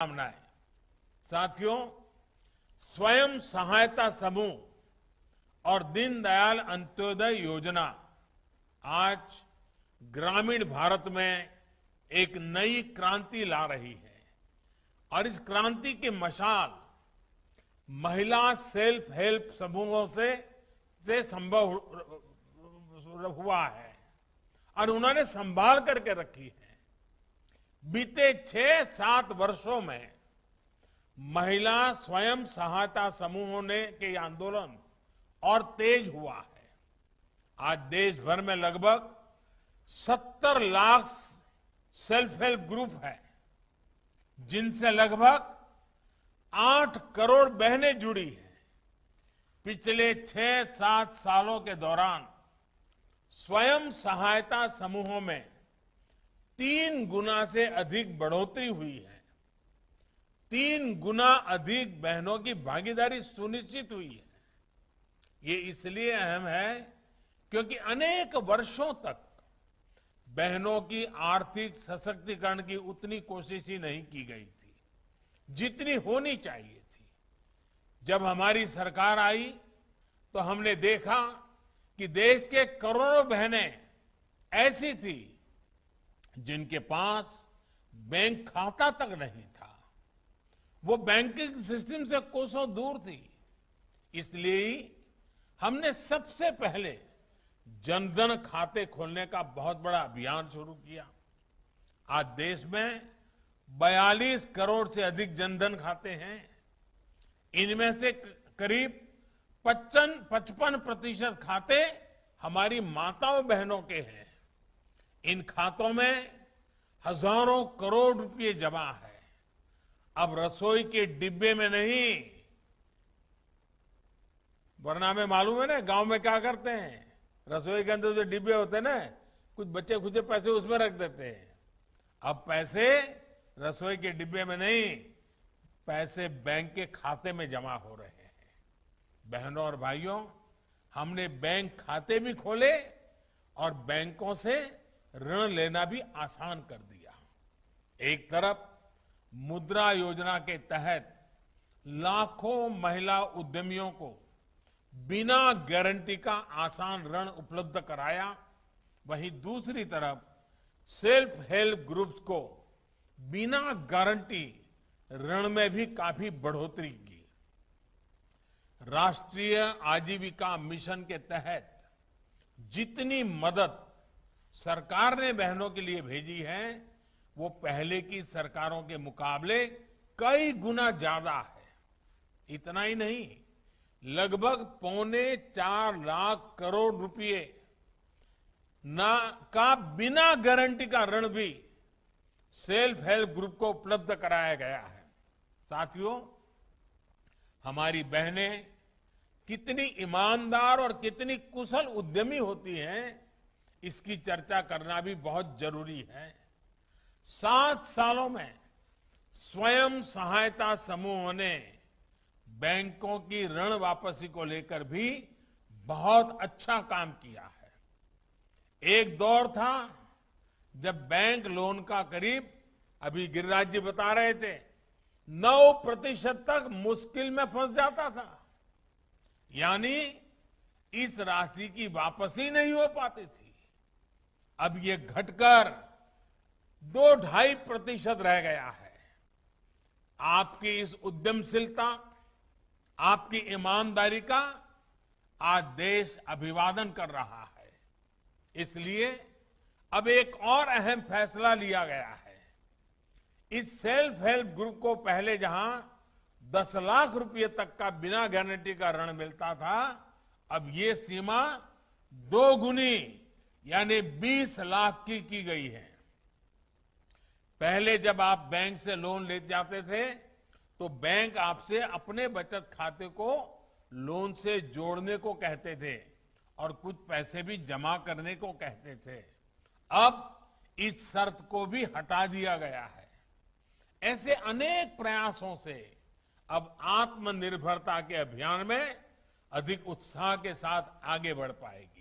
कामनाएं। साथियों, स्वयं सहायता समूह और दीन दयाल अंत्योदय योजना आज ग्रामीण भारत में एक नई क्रांति ला रही है और इस क्रांति की मशाल महिला सेल्फ हेल्प समूहों से संभव हुआ है और उन्होंने संभाल करके रखी है। बीते 6-7 वर्षों में महिला स्वयं सहायता समूहों ने के आंदोलन और तेज हुआ है। आज देश भर में लगभग 70 लाख सेल्फ हेल्प ग्रुप है, जिनसे लगभग 8 करोड़ बहनें जुड़ी हैं। पिछले 6-7 सालों के दौरान स्वयं सहायता समूहों में 3 गुना से अधिक बढ़ोतरी हुई है। 3 गुना अधिक बहनों की भागीदारी सुनिश्चित हुई है। ये इसलिए अहम है क्योंकि अनेक वर्षों तक बहनों की आर्थिक सशक्तिकरण की उतनी कोशिश ही नहीं की गई थी जितनी होनी चाहिए थी। जब हमारी सरकार आई तो हमने देखा कि देश के करोड़ों बहनें ऐसी थी जिनके पास बैंक खाता तक नहीं था, वो बैंकिंग सिस्टम से कोसों दूर थी। इसलिए हमने सबसे पहले जनधन खाते खोलने का बहुत बड़ा अभियान शुरू किया। आज देश में 42 करोड़ से अधिक जनधन खाते हैं। इनमें से करीब 55% खाते हमारी माताओं बहनों के हैं। इन खातों में हजारों करोड़ रुपए जमा है। अब रसोई के डिब्बे में नहीं, वरना में मालूम है ना गांव में क्या करते हैं, रसोई के अंदर जो डिब्बे होते हैं ना, कुछ बच्चे खुचे पैसे उसमें रख देते हैं। अब पैसे रसोई के डिब्बे में नहीं, पैसे बैंक के खाते में जमा हो रहे हैं। बहनों और भाइयों, हमने बैंक खाते भी खोले और बैंकों से ऋण लेना भी आसान कर दिया। एक तरफ मुद्रा योजना के तहत लाखों महिला उद्यमियों को बिना गारंटी का आसान ऋण उपलब्ध कराया, वहीं दूसरी तरफ सेल्फ हेल्प ग्रुप्स को बिना गारंटी ऋण में भी काफी बढ़ोतरी की। राष्ट्रीय आजीविका मिशन के तहत जितनी मदद सरकार ने बहनों के लिए भेजी है, वो पहले की सरकारों के मुकाबले कई गुना ज्यादा है। इतना ही नहीं, लगभग 4.25 लाख करोड़ रुपए का बिना गारंटी का ऋण भी सेल्फ हेल्प ग्रुप को उपलब्ध कराया गया है। साथियों, हमारी बहनें कितनी ईमानदार और कितनी कुशल उद्यमी होती हैं, इसकी चर्चा करना भी बहुत जरूरी है। 7 सालों में स्वयं सहायता समूहों ने बैंकों की ऋण वापसी को लेकर भी बहुत अच्छा काम किया है। एक दौर था जब बैंक लोन का करीब, अभी गिरिराज जी बता रहे थे, 9% तक मुश्किल में फंस जाता था, यानी इस राशि की वापसी नहीं हो पाती थी। अब ये घटकर 2-2.5% रह गया है। आपकी इस उद्यमशीलता, आपकी ईमानदारी का आज देश अभिवादन कर रहा है। इसलिए अब एक और अहम फैसला लिया गया है। इस सेल्फ हेल्प ग्रुप को पहले जहां 10 लाख रुपए तक का बिना गारंटी का ऋण मिलता था, अब ये सीमा 2 गुनी यानी 20 लाख की गई है। पहले जब आप बैंक से लोन ले जाते थे तो बैंक आपसे अपने बचत खाते को लोन से जोड़ने को कहते थे और कुछ पैसे भी जमा करने को कहते थे। अब इस शर्त को भी हटा दिया गया है। ऐसे अनेक प्रयासों से अब आत्मनिर्भरता के अभियान में अधिक उत्साह के साथ आगे बढ़ पाएगी।